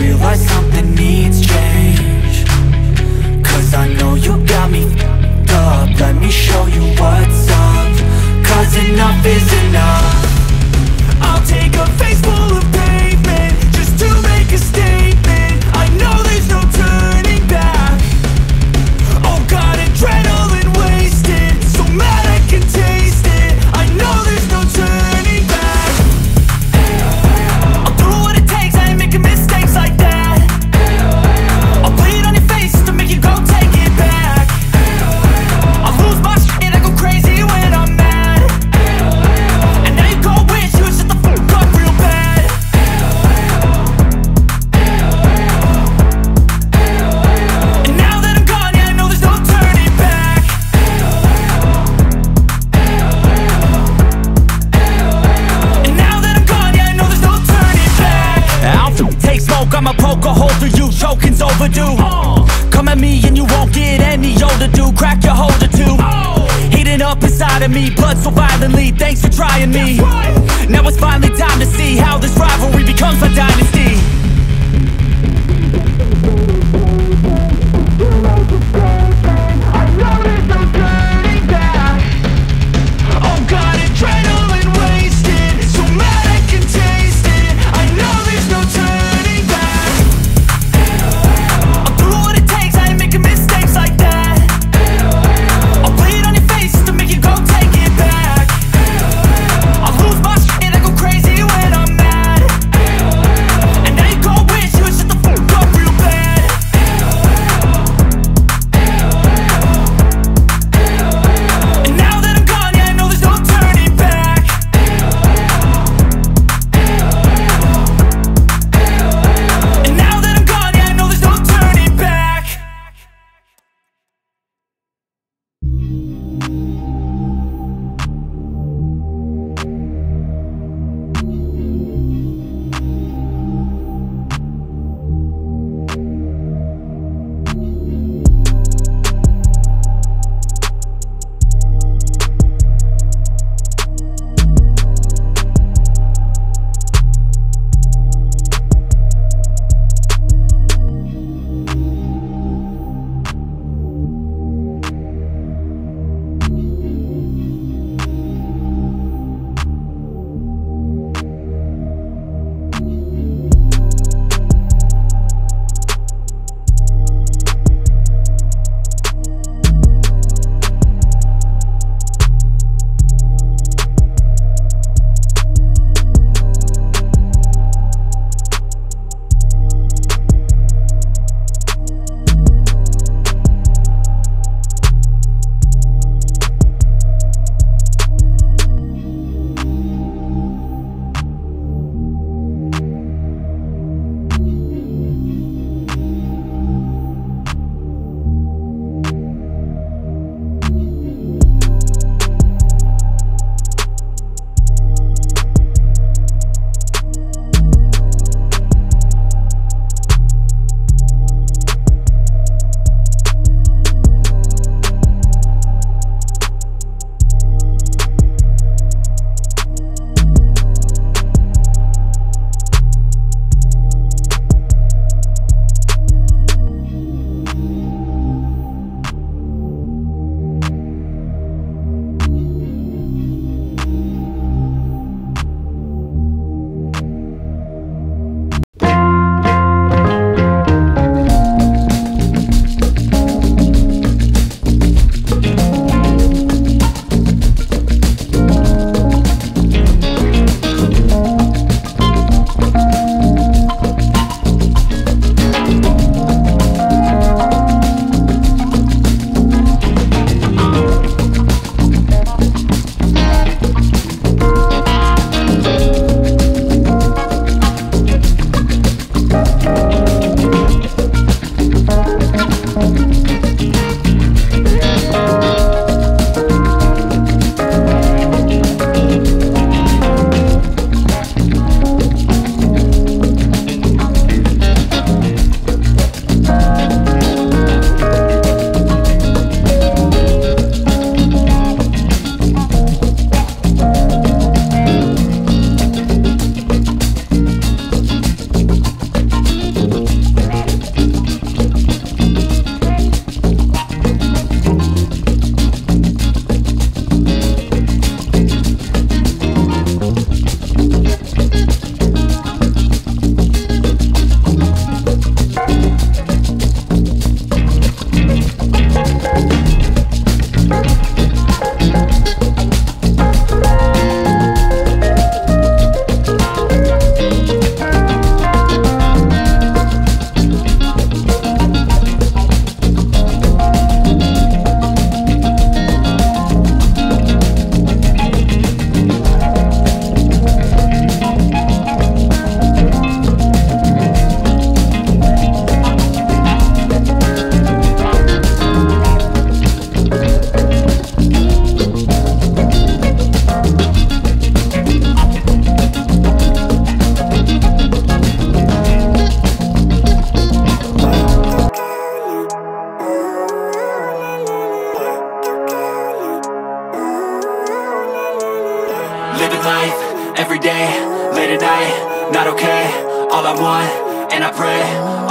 realize something needs change. Cause I know you got me f***ed up, let me show you what's up. Cause enough is enough. I'll take a face full of pavement just to make a statement. I know there's no turning back. Oh God, adrenaline wasted, so mad I can taste it. I know there's no turning back. I'ma poke a hole through you, choking's overdue. Come at me and you won't get any older, dude. Crack your holder too. Heating up inside of me, blood so violently. Thanks for trying me. Right. Now it's finally time to see how this rivalry becomes a dynasty.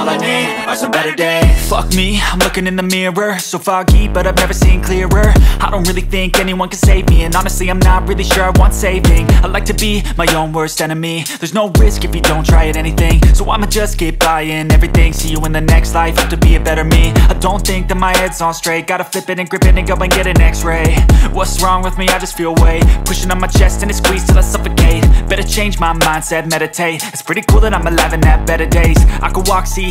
all I need are some better days. Fuck me, I'm looking in the mirror, so foggy, but I've never seen clearer. I don't really think anyone can save me, and honestly, I'm not really sure I want saving. I like to be my own worst enemy. There's no risk if you don't try at anything, so I'ma just keep buying everything. See you in the next life, have to be a better me. I don't think that my head's on straight, gotta flip it and grip it and go and get an x-ray. What's wrong with me? I just feel weight pushing on my chest and it squeezes till I suffocate. Better change my mindset, meditate. It's pretty cool that I'm alive and have better days. I could walk, see,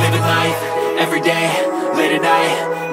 Living life, everyday, late at night,